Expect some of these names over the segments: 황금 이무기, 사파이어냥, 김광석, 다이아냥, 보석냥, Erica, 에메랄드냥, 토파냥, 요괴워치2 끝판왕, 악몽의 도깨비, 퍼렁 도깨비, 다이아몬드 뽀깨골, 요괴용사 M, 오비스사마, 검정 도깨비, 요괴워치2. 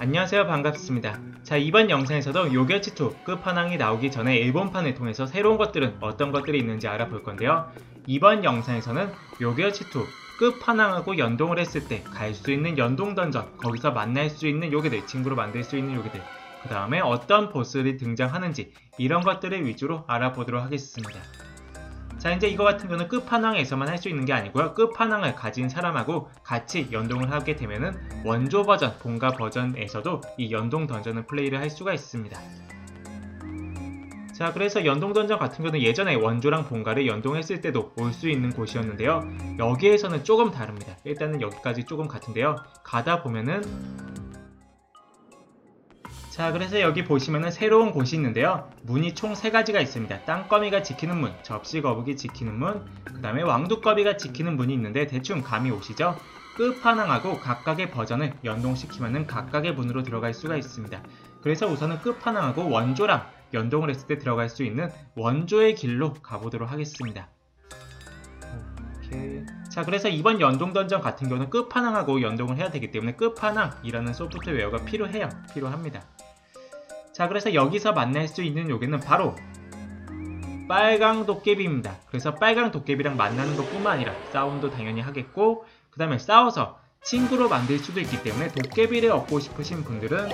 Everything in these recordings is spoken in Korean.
안녕하세요, 반갑습니다. 자, 이번 영상에서도 요괴워치2 끝판왕이 나오기 전에 일본판을 통해서 새로운 것들은 어떤 것들이 있는지 알아볼 건데요. 이번 영상에서는 요괴워치2 끝판왕하고 연동을 했을 때 갈 수 있는 연동 던전, 거기서 만날 수 있는 요괴들, 친구로 만들 수 있는 요괴들, 그 다음에 어떤 보스들이 등장하는지 이런 것들을 위주로 알아보도록 하겠습니다. 자, 이제 이거 같은 경우는 끝판왕에서만 할 수 있는 게 아니고요. 끝판왕을 가진 사람하고 같이 연동을 하게 되면은 원조 버전, 본가 버전에서도 이 연동 던전을 플레이를 할 수가 있습니다. 자, 그래서 연동 던전 같은 경우는 예전에 원조랑 본가를 연동했을 때도 올 수 있는 곳이었는데요. 여기에서는 조금 다릅니다. 일단은 여기까지 조금 같은데요. 가다 보면은 자, 그래서 여기 보시면은 새로운 곳이 있는데요. 문이 총 3가지가 있습니다. 땅거미가 지키는 문, 접시거북이 지키는 문, 그 다음에 왕두꺼비가 지키는 문이 있는데 대충 감이 오시죠? 끝판왕하고 각각의 버전을 연동시키면은 각각의 문으로 들어갈 수가 있습니다. 그래서 우선은 끝판왕하고 원조랑 연동을 했을 때 들어갈 수 있는 원조의 길로 가보도록 하겠습니다. 오케이. 자, 그래서 이번 연동 던전 같은 경우는 끝판왕하고 연동을 해야 되기 때문에 끝판왕이라는 소프트웨어가 필요합니다. 자, 그래서 여기서 만날 수 있는 요괴는 바로 빨강 도깨비입니다. 그래서 빨강 도깨비랑 만나는 것 뿐만 아니라 싸움도 당연히 하겠고, 그 다음에 싸워서 친구로 만들 수도 있기 때문에 도깨비를 얻고 싶으신 분들은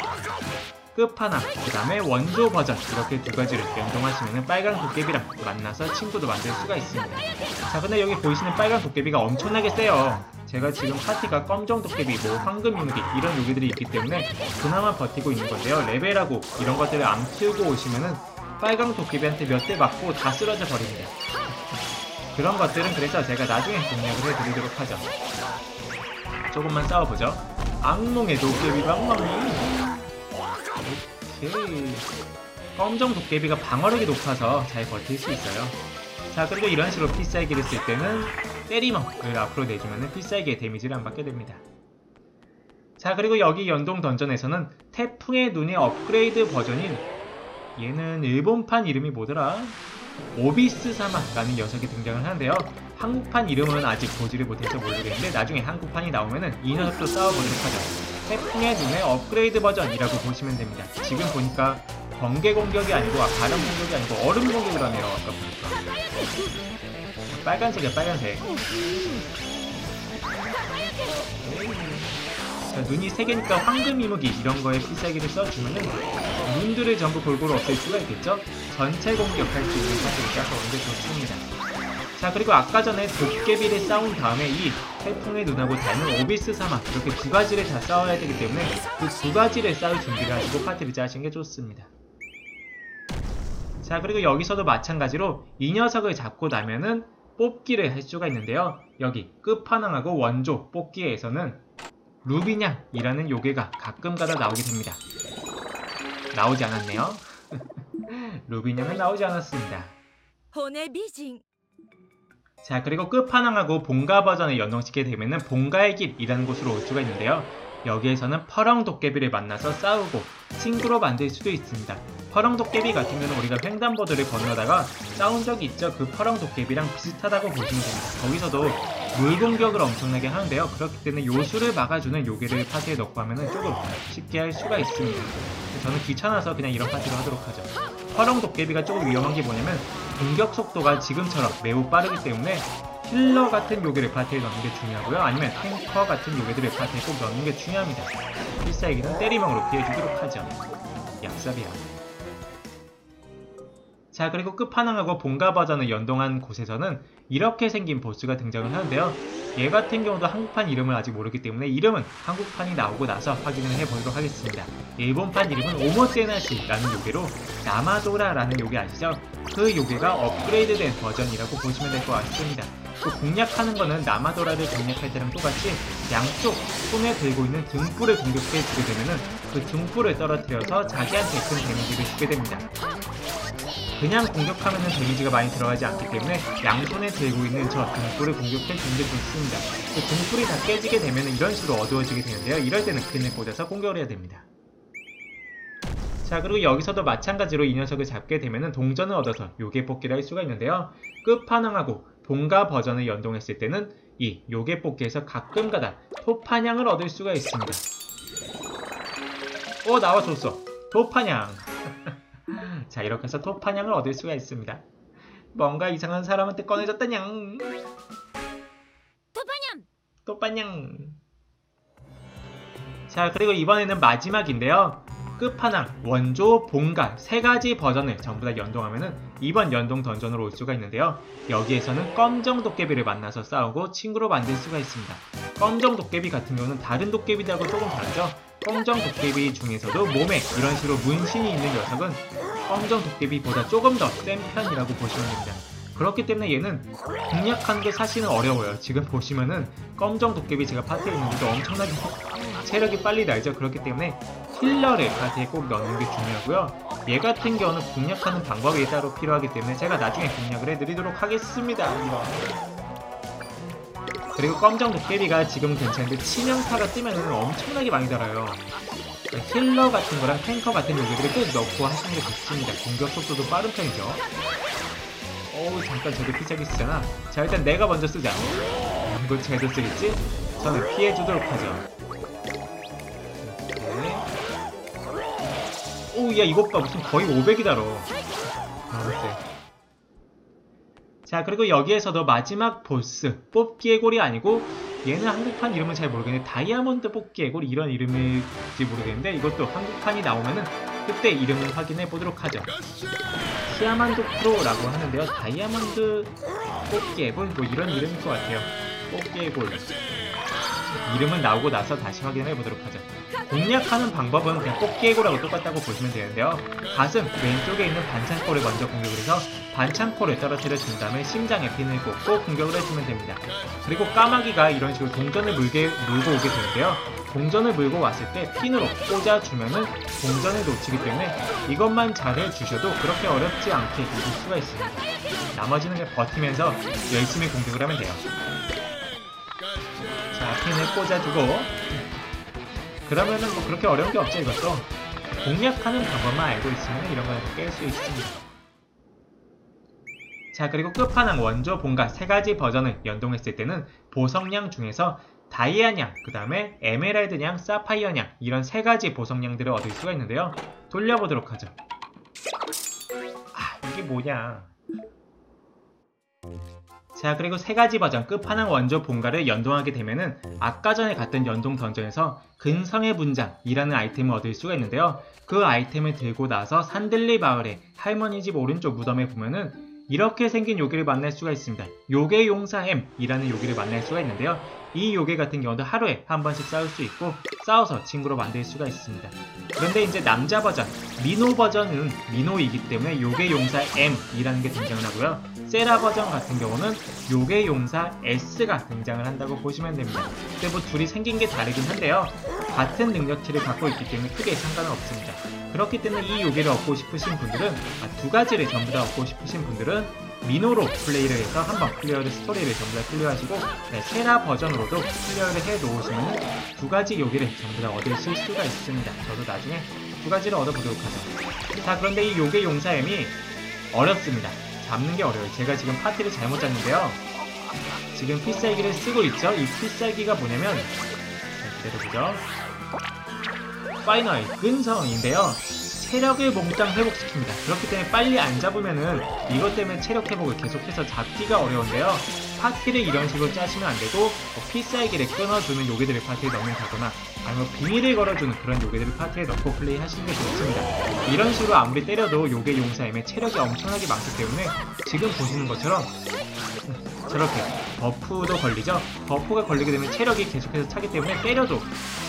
끝판왕, 그 다음에 원조 버전, 이렇게 두 가지를 연동하시면 빨강 도깨비랑 만나서 친구도 만들 수가 있습니다. 자, 근데 여기 보이시는 빨강 도깨비가 엄청나게 세요. 제가 지금 파티가 검정 도깨비, 뭐 황금 이무기 이런 요괴들이 있기 때문에 그나마 버티고 있는 건데요. 레벨하고 이런 것들을 안 키우고 오시면은 빨강 도깨비한테 몇 대 맞고 다 쓰러져 버립니다. 그런 것들은 그래서 제가 나중에 공략을 해드리도록 하죠. 조금만 싸워보죠. 악몽의 도깨비 방망이. 오케이. 검정 도깨비가 방어력이 높아서 잘 버틸 수 있어요. 자, 그리고 이런 식으로 필살기를 쓸 때는 때리멍을 앞으로 내주면 필살기의 데미지를 안 받게 됩니다. 자, 그리고 여기 연동 던전에서는 태풍의 눈의 업그레이드 버전인, 얘는 일본판 이름이 뭐더라? 오비스사마라는 녀석이 등장을 하는데요. 한국판 이름은 아직 보지를 못해서 모르겠는데 나중에 한국판이 나오면은 이 녀석도 싸워보도록 하죠. 태풍의 눈의 업그레이드 버전이라고 보시면 됩니다. 지금 보니까 번개 공격이 아니고, 바람 공격이 아니고 얼음 공격이라네요. 아까 보니까 빨간색이야, 빨간색. 자, 눈이 3개니까 황금 이무기 이런 거에 필살기를 써주면은 눈들을 전부 골고루 없앨 수가 있겠죠? 전체 공격할 수 있는 것들을 짜서 오는 게 좋습니다. 자, 그리고 아까 전에 도깨비를 싸운 다음에 이 태풍의 눈하고 닮은 오비스사마, 이렇게 두 가지를 다 싸워야 되기 때문에 그 두 가지를 싸울 준비를 하시고 파티를 짜시는 게 좋습니다. 자, 그리고 여기서도 마찬가지로 이 녀석을 잡고 나면은 뽑기를 할 수가 있는데요. 여기 끝판왕하고 원조 뽑기에서는 루비냥이라는 요괴가 가끔가다 나오게 됩니다. 나오지 않았네요. 루비냥은 나오지 않았습니다. 자, 그리고 끝판왕하고 본가 버전을 연동시키게 되면은 본가의 길이라는 곳으로 올 수가 있는데요. 여기에서는 퍼렁 도깨비를 만나서 싸우고 친구로 만들 수도 있습니다. 퍼렁 도깨비 같은 경우는 우리가 횡단보도를 건너다가 싸운 적이 있죠. 그 퍼렁 도깨비랑 비슷하다고 보시면 됩니다. 거기서도 물 공격을 엄청나게 하는데요. 그렇기 때문에 요술을 막아주는 요괴를 파티에 넣고 하면은 조금 쉽게 할 수가 있습니다. 저는 귀찮아서 그냥 이런 파티로 하도록 하죠. 퍼렁 도깨비가 조금 위험한 게 뭐냐면 공격 속도가 지금처럼 매우 빠르기 때문에 힐러 같은 요괴를 파티에 넣는 게 중요하고요. 아니면 탱커 같은 요괴들을 파티에 꼭 넣는 게 중요합니다. 필살기는 때리멍으로 피해주도록 하죠. 약삽이야. 자, 그리고 끝판왕하고 본가 버전을 연동한 곳에서는 이렇게 생긴 보스가 등장을 하는데요. 얘 같은 경우도 한국판 이름을 아직 모르기 때문에 이름은 한국판이 나오고 나서 확인을 해보도록 하겠습니다. 일본판 이름은 오모테나시라는 요괴로 나마도라라는 요괴 아시죠? 그 요괴가 업그레이드된 버전이라고 보시면 될 것 같습니다. 또 공략하는 거는 나마도라를 공략할 때랑 똑같이 양쪽 손에 들고 있는 등불을 공격해 주게 되면은 그 등불을 떨어뜨려서 자기한테 큰 데미지를 주게 됩니다. 그냥 공격하면은 데미지가 많이 들어가지 않기 때문에 양손에 들고 있는 저 등불을 공격해 주는 게 좋습니다. 그 등불이 다 깨지게 되면은 이런 식으로 어두워지게 되는데요. 이럴 때는 핀을 꽂아서 공격을 해야 됩니다. 자, 그리고 여기서도 마찬가지로 이 녀석을 잡게 되면은 동전을 얻어서 요괴 뽑기를 할 수가 있는데요. 끝판왕하고 본가 버전을 연동했을 때는 이 요괴 뽑기에서 가끔가다 토파냥을 얻을 수가 있습니다. 오, 나와줬어. 토파냥. 자, 이렇게 해서 토파냥을 얻을 수가 있습니다. 뭔가 이상한 사람한테 꺼내졌다냥. 토파냥! 토파냥. 자, 그리고 이번에는 마지막인데요. 끝판왕, 원조, 본가 세 가지 버전을 전부 다 연동하면은 이번 연동 던전으로 올 수가 있는데요. 여기에서는 검정 도깨비를 만나서 싸우고 친구로 만들 수가 있습니다. 검정 도깨비 같은 경우는 다른 도깨비들하고 조금 다르죠. 검정 도깨비 중에서도 몸에 이런 식으로 문신이 있는 녀석은 검정 도깨비보다 조금 더 센 편이라고 보시면 됩니다. 그렇기 때문에 얘는 공략하는 게 사실은 어려워요. 지금 보시면은 검정 도깨비 제가 파트에 있는데도 엄청나게 체력이 빨리 날죠. 그렇기 때문에 힐러를 파트에 꼭 넣는 게 중요하고요. 얘 같은 경우는 공략하는 방법이 따로 필요하기 때문에 제가 나중에 공략을 해드리도록 하겠습니다. 그리고 검정 도깨비가 지금 괜찮은데 치명타가 뜨면은 엄청나게 많이 달아요. 힐러 같은 거랑 탱커 같은 요기들을 꼭 넣고 하시는 게 좋습니다. 공격 속도도 빠른 편이죠. 어우, 잠깐 저게 피자기 쓰잖아. 자, 일단 내가 먼저 쓰자. 이걸 쟤도 쓰겠지? 저는 피해주도록 하죠. 이렇게. 오, 야, 이것 봐. 무슨 거의 500이다, 로. 자, 그리고 여기에서도 마지막 보스, 뽀깨골이 아니고, 얘는 한국판 이름은 잘 모르겠는데, 다이아몬드 뽀깨골 이런 이름일지 모르겠는데, 이것도 한국판이 나오면은, 그때 이름을 확인해 보도록 하죠. 시아만드 프로라고 하는데요. 다이아몬드 뽀깨골 뭐 이런 이름일 것 같아요. 뽀깨골 이름은 나오고 나서 다시 확인해 보도록 하죠. 공략하는 방법은 그냥 뽀깨골하고 똑같다고 보시면 되는데요. 가슴 왼쪽에 있는 반창고를 먼저 공격을 해서 반창고를 떨어뜨려 준 다음에 심장에 핀을 꽂고 공격을 해주면 됩니다. 그리고 까마귀가 이런 식으로 동전을 물고 오게 되는데요. 동전을 물고 왔을 때 핀으로 꽂아주면은 동전을 놓치기 때문에 이것만 잘해주셔도 그렇게 어렵지 않게 이길 수가 있습니다. 나머지는 그냥 버티면서 열심히 공격을 하면 돼요. 자, 핀을 꽂아주고 그러면은 뭐 그렇게 어려운 게 없죠. 이것도 공략하는 방법만 알고 있으면 이런 걸 깰 수 있습니다. 자, 그리고 끝판왕 원조 본가 세 가지 버전을 연동했을 때는 보석냥 중에서 다이아냥, 그 다음에 에메랄드냥, 사파이어냥 이런 세 가지 보석냥들을 얻을 수가 있는데요. 돌려보도록 하죠. 아, 이게 뭐냐. 자, 그리고 세 가지 버전 끝판왕 원조 본가를 연동하게 되면은 아까 전에 갔던 연동 던전에서 근성의 분장이라는 아이템을 얻을 수가 있는데요. 그 아이템을 들고 나서 산들리 마을의 할머니 집 오른쪽 무덤에 보면은 이렇게 생긴 요괴를 만날 수가 있습니다. 요괴용사 M 이라는 요괴를 만날 수가 있는데요. 이 요괴 같은 경우도 하루에 한 번씩 싸울 수 있고 싸워서 친구로 만들 수가 있습니다. 그런데 이제 남자 버전 미노 버전은 미노이기 때문에 요괴용사 M 이라는 게 등장을 하고요. 세라 버전 같은 경우는 요괴용사 S가 등장을 한다고 보시면 됩니다. 근데 뭐 둘이 생긴 게 다르긴 한데요. 같은 능력치를 갖고 있기 때문에 크게 상관은 없습니다. 그렇기 때문에 이 요괴를 얻고 싶으신 분들은, 두 가지를 전부 다 얻고 싶으신 분들은 미노로 플레이를 해서 한번 클리어를 스토리를 전부 다 클리어하시고, 세라 버전으로도 클리어를 해놓으시면 두 가지 요괴를 전부 다 얻으실 수가 있습니다. 저도 나중에 두 가지를 얻어보도록 하죠. 자, 그런데 이 요괴 용사엠이 어렵습니다. 잡는 게 어려워요. 제가 지금 파티를 잘못 짰는데요. 지금 필살기를 쓰고 있죠. 이 필살기가 뭐냐면, 기다려보죠. 파이널 근성인데요. 체력을 몽땅 회복시킵니다. 그렇기 때문에 빨리 안 잡으면은 이것 때문에 체력 회복을 계속해서 잡기가 어려운데요. 파티를 이런 식으로 짜시면 안 되고, 필살기를 끊어주는 요괴들을 파티에 넣는다거나 아니면 비밀을 걸어주는 그런 요괴들을 파티에 넣고 플레이하시는 게 좋습니다. 이런 식으로 아무리 때려도 요괴 용사임의 체력이 엄청나게 많기 때문에 지금 보시는 것처럼 저렇게 버프도 걸리죠. 버프가 걸리게 되면 체력이 계속해서 차기 때문에 때려도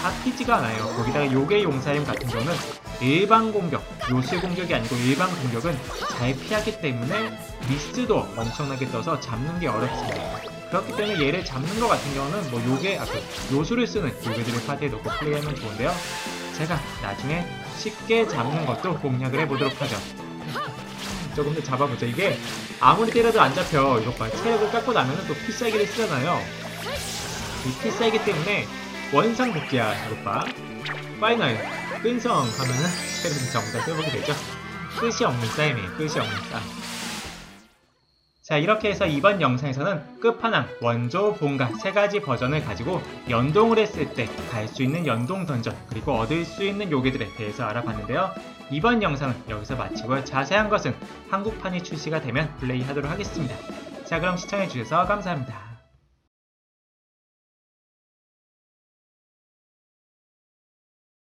잡히지가 않아요. 거기다가 요괴 용사임 같은 경우는 일반 공격, 요술 공격이 아니고 일반 공격은 잘 피하기 때문에 미스도 엄청나게 떠서 잡는 게 어렵습니다. 그렇기 때문에 얘를 잡는 것 같은 경우는 뭐 요술을 쓰는 요괴들을 파티에 넣고 플레이하면 좋은데요. 제가 나중에 쉽게 잡는 것도 공략을 해보도록 하죠. 조금 더 잡아보죠. 이게 아무리 때려도 안 잡혀. 이것 봐. 체력을 깎고 나면 또 필살기를 쓰잖아요. 이 필살기 때문에 원상 복귀야. 이것 봐. 파이널 끈성 하면은 체력이 전부 다 회복이 되죠. 끝이 없는 싸움이에요. 끝이 없는 싸움. 자, 이렇게 해서 이번 영상에서는 끝판왕, 원조, 본각 세 가지 버전을 가지고 연동을 했을 때 갈 수 있는 연동 던전, 그리고 얻을 수 있는 요괴들에 대해서 알아봤는데요. 이번 영상은 여기서 마치고요. 자세한 것은 한국판이 출시가 되면 플레이하도록 하겠습니다. 자, 그럼 시청해주셔서 감사합니다.